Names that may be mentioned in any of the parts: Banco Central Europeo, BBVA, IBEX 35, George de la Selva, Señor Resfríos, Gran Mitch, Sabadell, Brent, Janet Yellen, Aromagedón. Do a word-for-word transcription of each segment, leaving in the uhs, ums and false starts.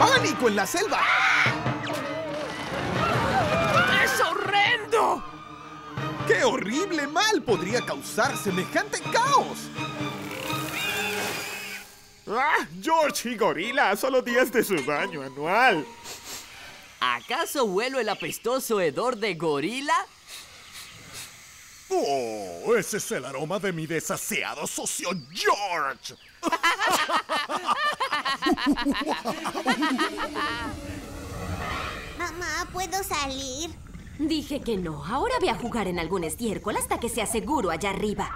¡Pánico en la selva! ¡Es horrendo! ¡Qué horrible mal podría causar semejante caos! ¡Ah! George y Gorila, solo días de su baño anual. ¿Acaso huelo el apestoso hedor de Gorila? ¡Oh! Ese es el aroma de mi desaseado socio George. Mamá, ¿puedo salir? Dije que no. Ahora voy a jugar en algún estiércol hasta que sea seguro allá arriba.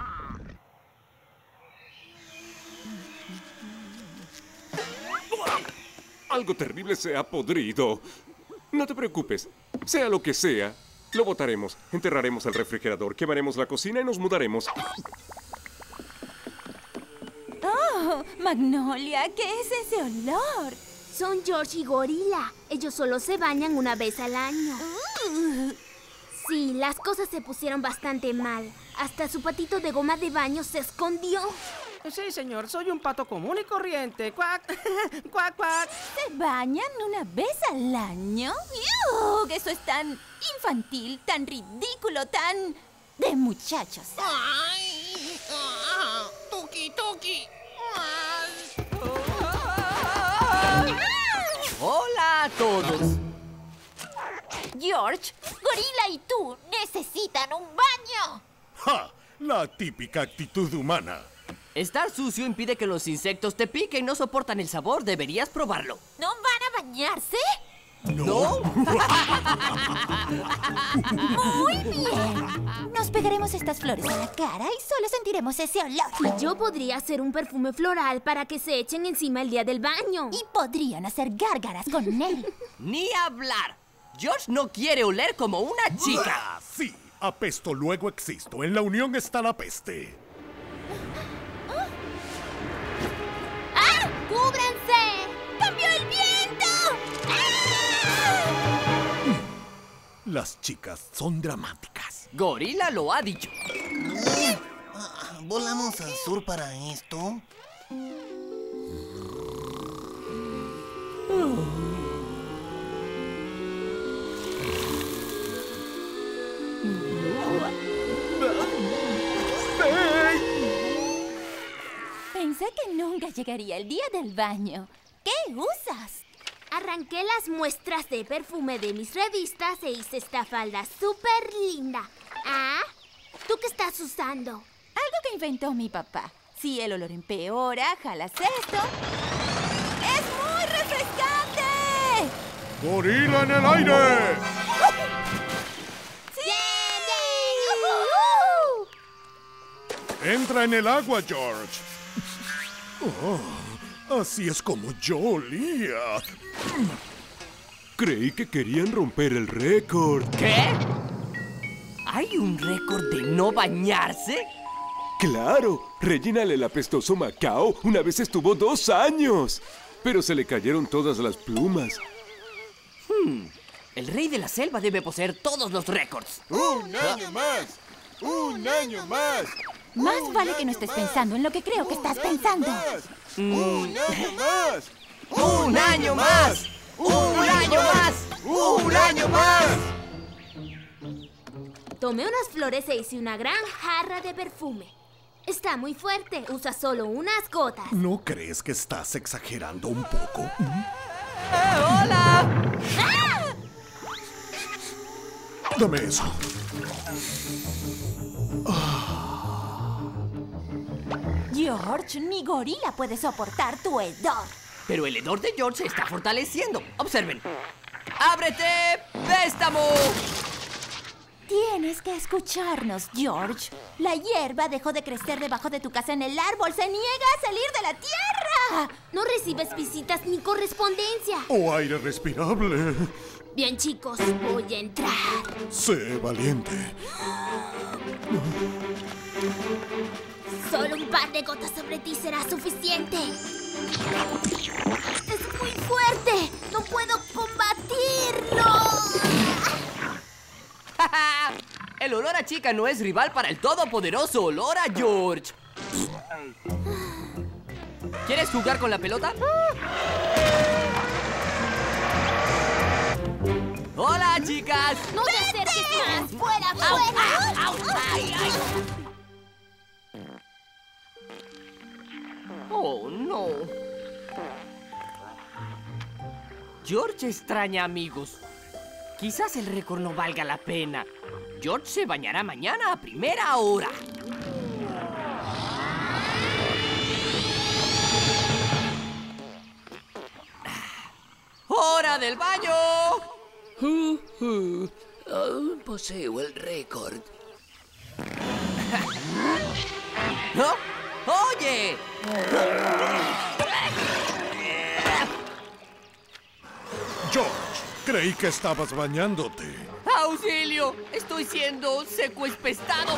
Algo terrible se ha podrido. No te preocupes. Sea lo que sea, lo botaremos. Enterraremos el refrigerador, quemaremos la cocina y nos mudaremos. ¡Oh! Magnolia, ¿qué es ese olor? Son George y Gorila. Ellos solo se bañan una vez al año. Mm. Sí, las cosas se pusieron bastante mal. Hasta su patito de goma de baño se escondió. Sí, señor. Soy un pato común y corriente. ¡Cuac! ¡Cuac, cuac! ¿Se bañan una vez al año? ¡Yuuu! Eso es tan infantil, tan ridículo, tan... de muchachos. ¡Ay! Ah, ¡Tuki, tuki! Ah. ¡Hola a todos! George, Gorila y tú necesitan un baño. ¡Ja! La típica actitud humana. Estar sucio impide que los insectos te piquen. No soportan el sabor. Deberías probarlo. ¿No van a bañarse? ¿No? ¿No? ¡Muy bien! Nos pegaremos estas flores a la cara y solo sentiremos ese olor. Y yo podría hacer un perfume floral para que se echen encima el día del baño. Y podrían hacer gárgaras con él. ¡Ni hablar! George no quiere oler como una chica. Sí, apesto luego existo. En la unión está la peste. ¡Cúbranse! ¡Cambió el viento! ¡Ah! Las chicas son dramáticas. Gorila lo ha dicho. ¿Volamos al sur para esto? Pensé que nunca llegaría el día del baño. ¿Qué usas? Arranqué las muestras de perfume de mis revistas e hice esta falda súper linda. ¿Ah? ¿Tú qué estás usando? Algo que inventó mi papá. Si el olor empeora, jalas esto. ¡Es muy refrescante! ¡Gorila en el aire! ¡Sí! ¡Sí! ¡Uh-huh! ¡Entra en el agua, George! Oh, así es como yo olía. Creí que querían romper el récord. ¿Qué? ¿Hay un récord de no bañarse? ¡Claro! Regínale el apestoso Macao. Una vez estuvo dos años. Pero se le cayeron todas las plumas. Hmm. El rey de la selva debe poseer todos los récords. ¡Un año más! ¡Un año más! Más un vale que no estés más. pensando en lo que creo que estás pensando. ¡Un año más! ¡Un año más! ¡Un año más! ¡Un año más! Tomé unas flores e hice una gran jarra de perfume. Está muy fuerte. Usa solo unas gotas. ¿No crees que estás exagerando un poco? ¿Mm? Eh, ¡Hola! ¡Ah! Dame eso. George, ni Gorila puede soportar tu hedor. Pero el hedor de George se está fortaleciendo. Observen. ¡Ábrete, préstamo! Tienes que escucharnos, George. La hierba dejó de crecer debajo de tu casa en el árbol. ¡Se niega a salir de la tierra! No recibes visitas ni correspondencia. O aire respirable. Bien, chicos, voy a entrar. Sé valiente. Solo un par de gotas sobre ti será suficiente. ¡Es muy fuerte! ¡No puedo combatirlo! El olor a chica no es rival para el todopoderoso olor a George. ¿Quieres jugar con la pelota? ¡Hola, chicas! ¡No te acerques más! ¡Fuera, fuera! ¡Au, au, ay, ay! ¡Oh, no! George extraña amigos. Quizás el récord no valga la pena. George se bañará mañana a primera hora. ¡Hora del baño! Uh, uh, aún poseo el récord. ¿No? ¡Oye! George, creí que estabas bañándote. ¡Auxilio! ¡Estoy siendo secuestrado!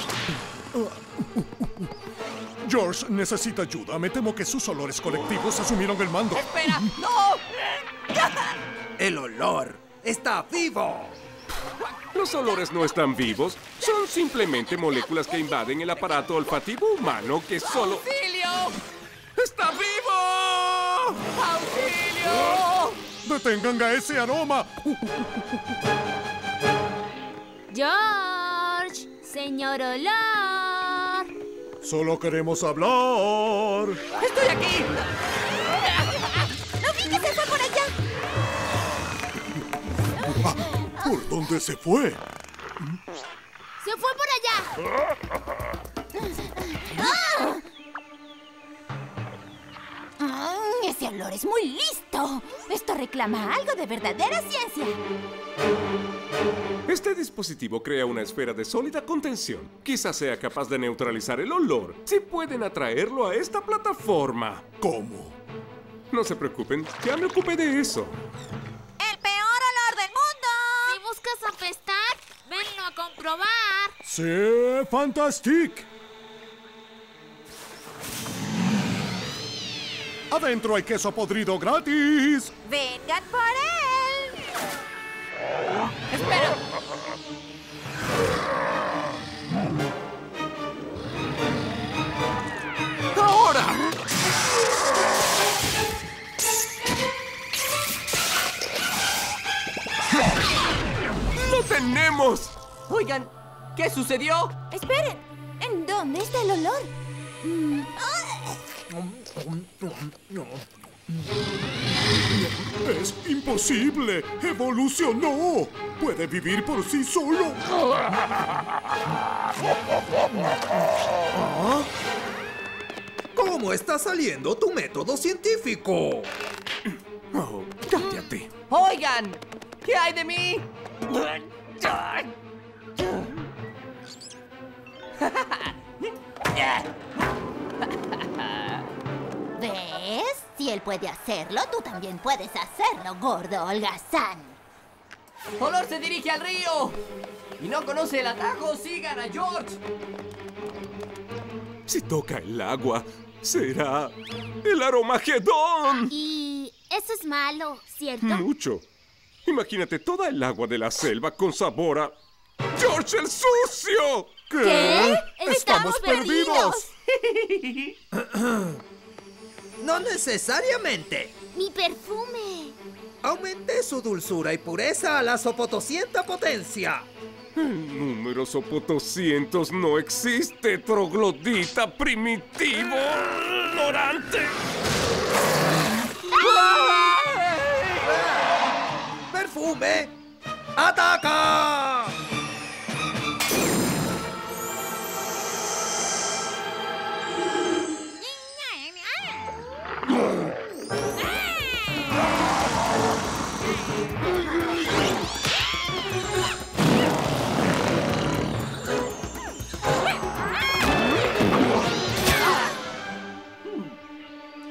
George necesita ayuda. Me temo que sus olores colectivos asumieron el mando. ¡Espera! ¡No! ¡El olor está vivo! Los olores no están vivos. Son simplemente moléculas que invaden el aparato olfativo humano que solo... ¡Auxilio! ¡Está vivo! ¡Auxilio! ¡Detengan a ese aroma! ¡George! ¡Señor Olor! ¡Solo queremos hablar! ¡Estoy aquí! ¡No vi que se fue por allá! ¿Por dónde se fue? ¡Se fue por allá! ¡Ah! ¡Ese olor es muy listo! Esto reclama algo de verdadera ciencia. Este dispositivo crea una esfera de sólida contención. Quizás sea capaz de neutralizar el olor. Si pueden atraerlo a esta plataforma. ¿Cómo? No se preocupen, ya me ocupé de eso. Apestar, venlo a comprobar. ¡Sí, fantastic! Adentro hay queso podrido gratis. ¡Vengan por él! ¡Espera! ¡Ahora! ¡Tenemos! Oigan, ¿qué sucedió? Esperen, ¿en dónde está el olor? Mm. ¡Es imposible! ¡Evolucionó! ¡Puede vivir por sí solo! ¿Ah? ¿Cómo está saliendo tu método científico? Oh, cállate. Oigan, ¿qué hay de mí? ¿Ves? Si él puede hacerlo, tú también puedes hacerlo, gordo holgazán. Olor se dirige al río y no conoce el atajo. ¡Sigan a George! Si toca el agua, será el Aromagedón. Y eso es malo, ¿cierto? Mucho. Imagínate toda el agua de la selva con sabor a... ¡George el sucio! ¿Qué? ¿Qué? ¡Estamos, Estamos perdidos! perdidos. No necesariamente. Mi perfume. Aumenté su dulzura y pureza a la sopotoscienta potencia. El número sopotoscientos no existe, troglodita primitivo, ignorante. ¡Perfume! ¡Ataca!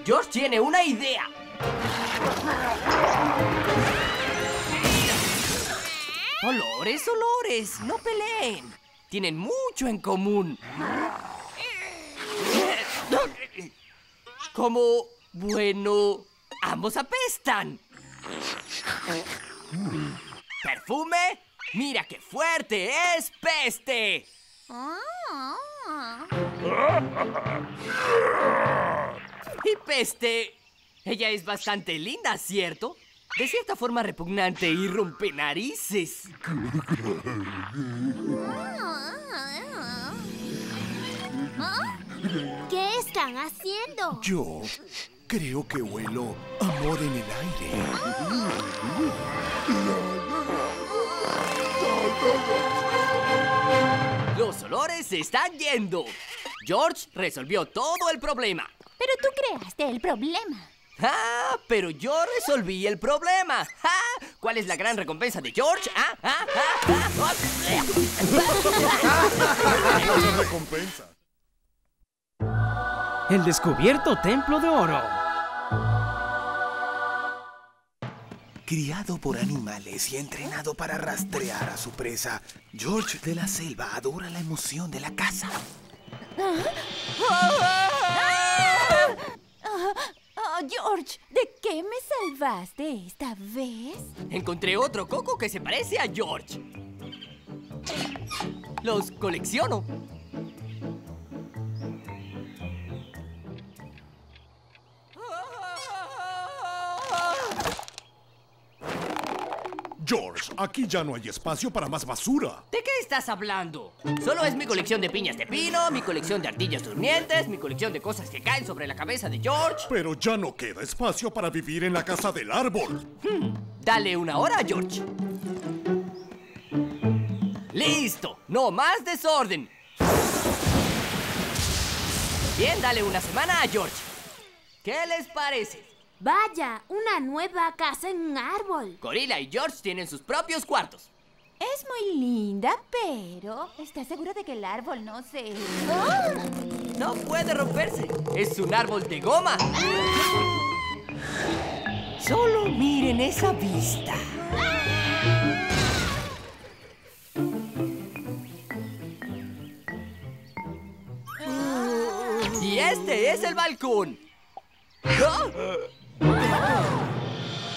George tiene una idea. Olores, olores, no peleen. Tienen mucho en común. Como, bueno, ambos apestan. ¿Perfume? ¡Mira qué fuerte es peste! Y peste, ella es bastante linda, ¿cierto? de cierta forma repugnante y rompe narices. ¿Qué están haciendo? Yo creo que huelo amor en el aire. Los olores se están yendo. George resolvió todo el problema. Pero tú creaste el problema. ¡Ah! Pero yo resolví el problema. ¡Ah! ¿Cuál es la gran recompensa de George? ¡Ah! ¡Ah! ¡Ah! ¡Ah! ¡Ah! Recompensa. El descubierto templo de oro. Criado por animales y entrenado para rastrear a su presa, George de la Selva adora la emoción de la caza. George, ¿de qué me salvaste esta vez? Encontré otro coco que se parece a George. Los colecciono. George, aquí ya no hay espacio para más basura. ¿De qué estás hablando? Solo es mi colección de piñas de pino, mi colección de ardillas durmientes, mi colección de cosas que caen sobre la cabeza de George. Pero ya no queda espacio para vivir en la casa del árbol. Hmm. Dale una hora a George. ¡Listo! ¡No más desorden! Bien, dale una semana a George. ¿Qué les parece? Vaya, una nueva casa en un árbol. Gorila y George tienen sus propios cuartos. Es muy linda, pero... ¿Estás segura de que el árbol no se... ¡Oh! No puede romperse. Es un árbol de goma. ¡Ah! Solo miren esa vista. ¡Ah! Y este es el balcón. ¿Ah?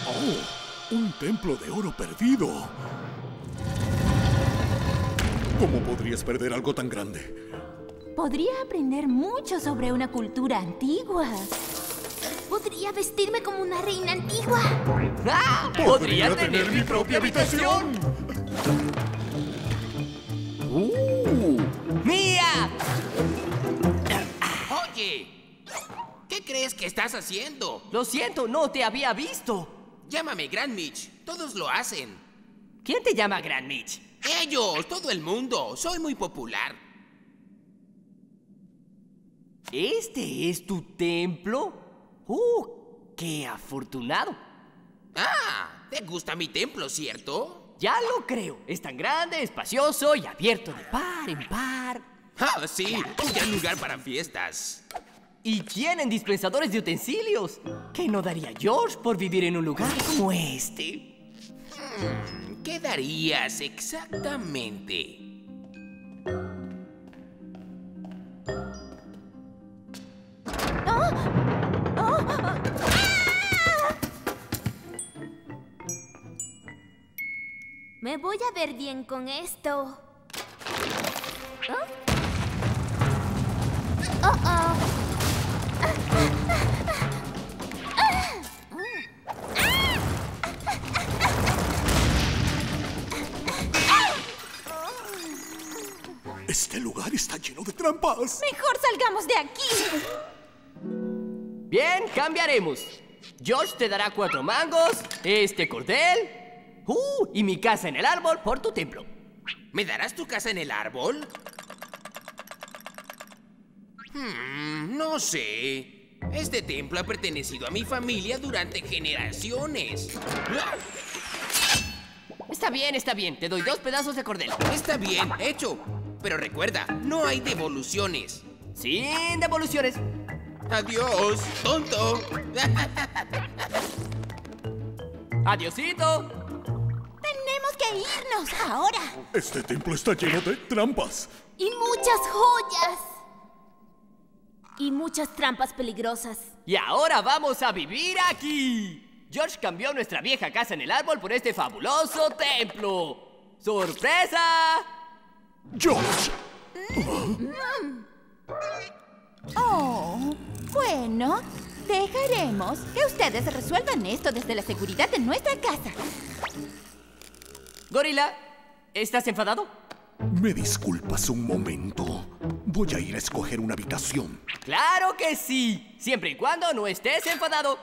¡Oh! ¡Un templo de oro perdido! ¿Cómo podrías perder algo tan grande? Podría aprender mucho sobre una cultura antigua. Podría vestirme como una reina antigua. ¡Ah! ¡Podría, ¿Podría tener, tener mi propia habitación! ¡Uh! ¡Mía! ¡Oye! ¿Qué crees que estás haciendo? Lo siento, no te había visto. Llámame Gran Mitch, todos lo hacen. ¿Quién te llama Gran Mitch? Ellos, todo el mundo, soy muy popular. ¿Este es tu templo? ¡Uh, qué afortunado! Ah, ¿te gusta mi templo, cierto? Ya lo creo, es tan grande, espacioso y abierto de par en par. Ah, sí, un gran lugar para fiestas. Y tienen dispensadores de utensilios. ¿Qué no daría George por vivir en un lugar como este? Hmm, ¿qué darías exactamente? ¡Oh! ¡Oh! ¡Ah! Me voy a ver bien con esto. ¿Oh? ¡Oh, oh! Este lugar está lleno de trampas. Mejor salgamos de aquí. Bien, cambiaremos. George te dará cuatro mangos, este cordel, uh, y mi casa en el árbol por tu templo. ¿Me darás tu casa en el árbol? Hmm, no sé. Este templo ha pertenecido a mi familia durante generaciones. Está bien, está bien. Te doy dos pedazos de cordel. Está bien, hecho. Pero recuerda, no hay devoluciones. Sin devoluciones. Adiós, tonto. Adiosito. Tenemos que irnos ahora. Este templo está lleno de trampas. Y muchas joyas. Y muchas trampas peligrosas. Y ahora vamos a vivir aquí. George cambió nuestra vieja casa en el árbol por este fabuloso templo. ¡Sorpresa! ¡George! Mm. Oh, bueno, Dejaremos que ustedes resuelvan esto desde la seguridad de nuestra casa. Gorila, ¿estás enfadado? Me disculpas un momento. Voy a ir a escoger una habitación. ¡Claro que sí! Siempre y cuando no estés enfadado.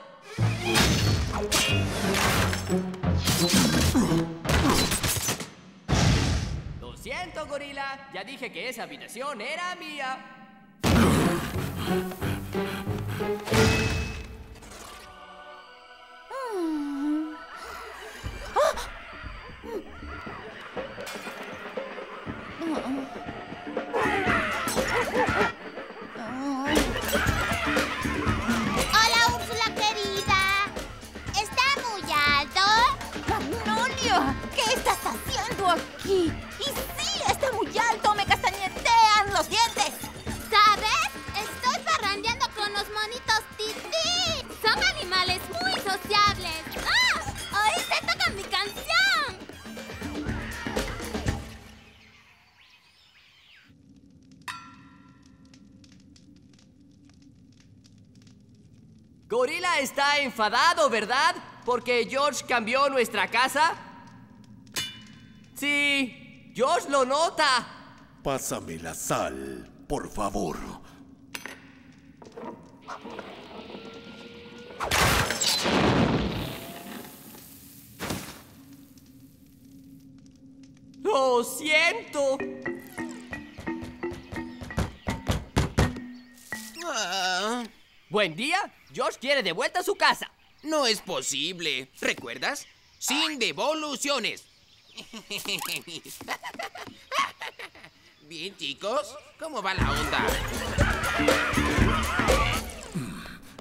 Lo siento, gorila. Ya dije que esa habitación era mía. Aquí. ¡Y sí! ¡Está muy alto! ¡Me castañetean los dientes! ¿Sabes? Estoy parrandeando con los monitos tití. Son animales muy sociables. ¡Ah! ¡Ahorita tocan mi canción! Gorila está enfadado, ¿verdad? Porque George cambió nuestra casa. Sí, George lo nota. Pásame la sal, por favor. Lo siento. Ah. Buen día. George quiere de vuelta a su casa. No es posible. ¿Recuerdas? Sin devoluciones. Bien, chicos, ¿cómo va la onda?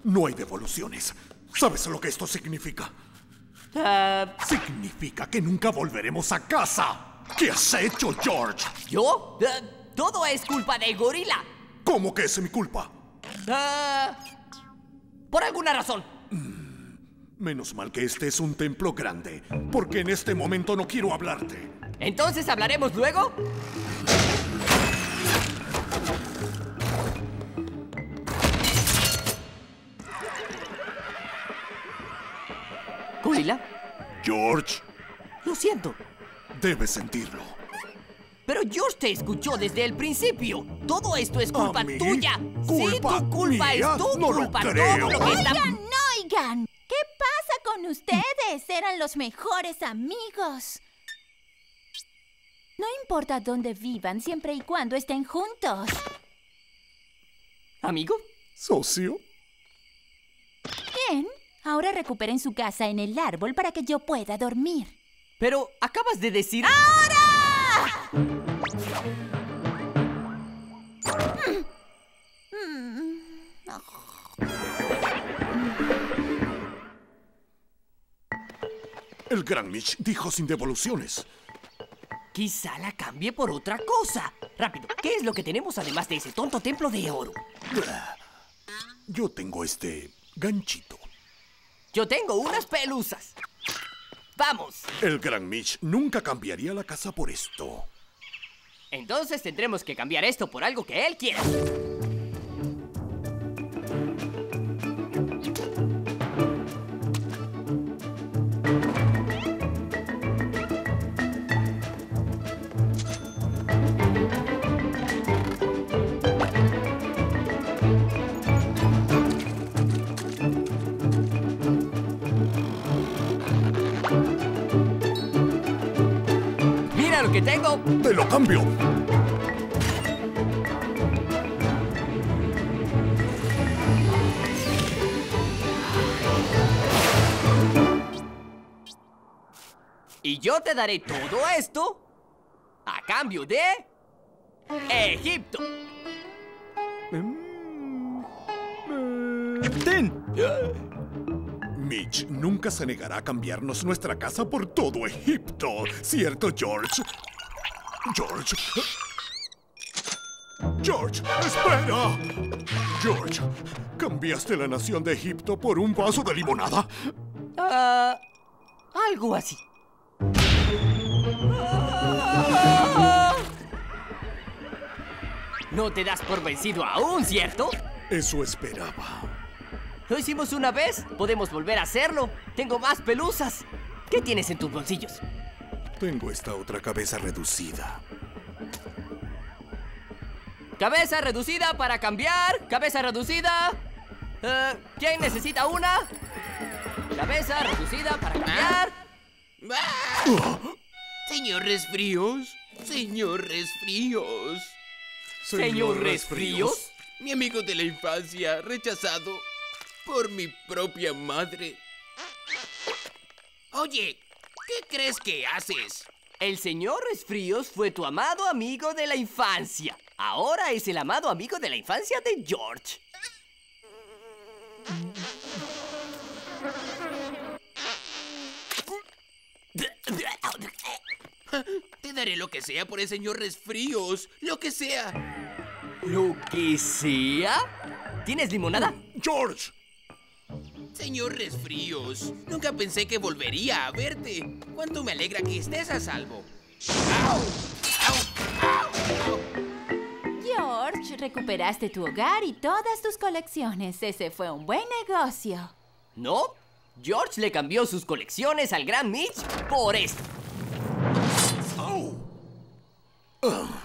No hay devoluciones. ¿Sabes lo que esto significa? Uh... Significa que nunca volveremos a casa. ¿Qué has hecho, George? ¿Yo? Uh, todo es culpa de gorila. ¿Cómo que es mi culpa? Uh... Por alguna razón. Mm. Menos mal que este es un templo grande, porque en este momento no quiero hablarte. ¿Entonces hablaremos luego? ¿Gorila? George. Lo siento. Debes sentirlo. Pero George te escuchó desde el principio. Todo esto es culpa tuya. ¿Culpa? Sí, tu culpa es tu culpa. Todo lo que está... Oigan, oigan. ¿Qué pasa con ustedes? Eran los mejores amigos. No importa dónde vivan, siempre y cuando estén juntos. ¿Amigo? ¿Socio? Bien. Ahora recuperen su casa en el árbol para que yo pueda dormir. Pero acabas de decir... ¡Ahora! Mm. Mm. Oh. El Gran Mitch dijo sin devoluciones. Quizá la cambie por otra cosa. Rápido, ¿qué es lo que tenemos además de ese tonto templo de oro? Yo tengo este ganchito. Yo tengo unas pelusas. ¡Vamos! El Gran Mitch nunca cambiaría la casa por esto. Entonces tendremos que cambiar esto por algo que él quiera. Que tengo. Te lo cambio. Y yo te daré todo esto a cambio de Egipto. Ten. Mitch nunca se negará a cambiarnos nuestra casa por todo Egipto. ¿Cierto, George? George. George, espera. George, ¿cambiaste la nación de Egipto por un vaso de limonada? Ah, uh, algo así. No te das por vencido aún, ¿cierto? Eso esperaba. Lo hicimos una vez, podemos volver a hacerlo. Tengo más pelusas. ¿Qué tienes en tus bolsillos? Tengo esta otra cabeza reducida. Cabeza reducida para cambiar. Cabeza reducida. Uh, ¿Quién necesita una? Cabeza reducida para cambiar. ¿Ah? ¡Ah! Señor Resfríos. Señor Resfríos. Señor Resfríos. Mi amigo de la infancia, rechazado por mi propia madre. Oye, ¿qué crees que haces? El señor Resfríos fue tu amado amigo de la infancia. Ahora es el amado amigo de la infancia de George. Te daré lo que sea por el señor Resfríos. Lo que sea. ¿Lo que sea? ¿Tienes limonada? ¡George! Señor Resfríos, nunca pensé que volvería a verte. Cuánto me alegra que estés a salvo. ¡Au! ¡Au! ¡Au! ¡Au! George, recuperaste tu hogar y todas tus colecciones. Ese fue un buen negocio. ¿No? George le cambió sus colecciones al Gran Mitch por esto. ¡Au! ¡Ugh!